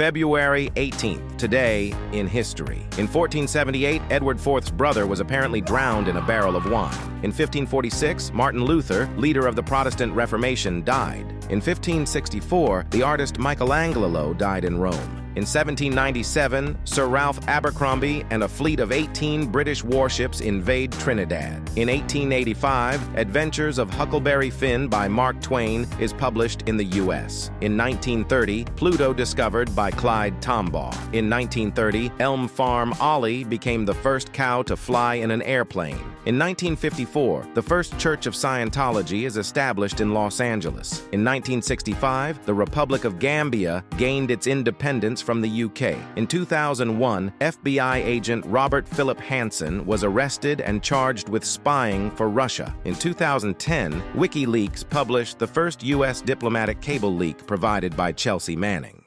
February 18th, today in history. In 1478, Edward IV's brother was apparently drowned in a barrel of wine. In 1546, Martin Luther, leader of the Protestant Reformation, died. In 1564, the artist Michelangelo died in Rome. In 1797, Sir Ralph Abercromby and a fleet of 18 British warships invade Trinidad. In 1885, Adventures of Huckleberry Finn by Mark Twain is published in the U.S. In 1930, Pluto discovered by Clyde Tombaugh. In 1930, Elm Farm Ollie became the first cow to fly in an airplane. In 1954, the first Church of Scientology is established in Los Angeles. In 1965, the Republic of Gambia gained its independence from the UK. In 2001, FBI agent Robert Philip Hansen was arrested and charged with spying for Russia. In 2010, WikiLeaks published the first U.S. diplomatic cable leak provided by Chelsea Manning.